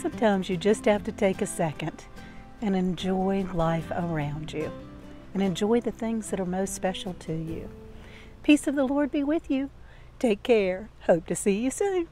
Sometimes you just have to take a second and enjoy life around you and enjoy the things that are most special to you. Peace of the Lord be with you. Take care. Hope to see you soon.